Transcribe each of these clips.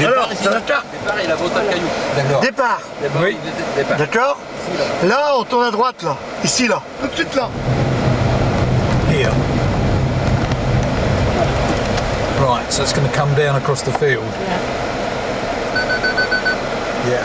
Alors, départ, il a beau tas de cailloux. Départ. Oui. D'accord. Là, on tourne à droite, là. Ici, là. Tout de suite, là. Here. Right, so it's going to come down across the field. Yeah.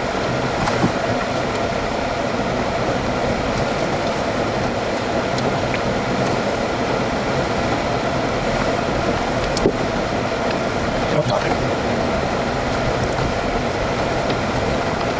Yeah.